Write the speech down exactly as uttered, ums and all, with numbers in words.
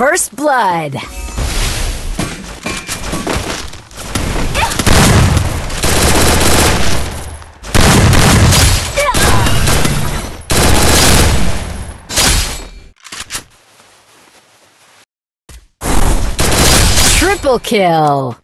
First blood. Triple kill.